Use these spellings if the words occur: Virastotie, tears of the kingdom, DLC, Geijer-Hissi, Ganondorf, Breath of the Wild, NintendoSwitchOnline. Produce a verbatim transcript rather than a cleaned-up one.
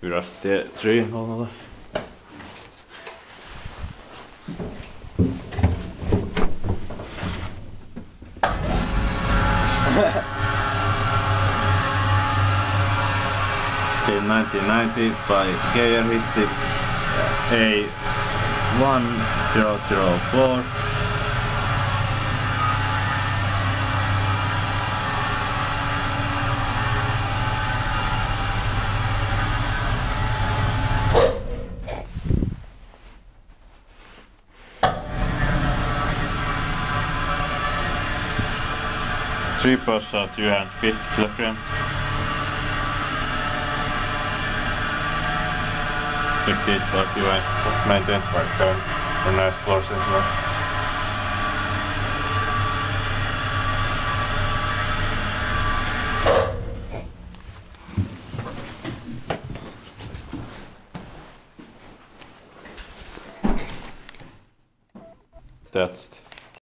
Virastotie three. Another. In nineteen ninety by Geijer-Hissi, A one zero zero four. Three posts are two hundred fifty kilograms. Expected by U S, maintained by current for nice floors and lots. That's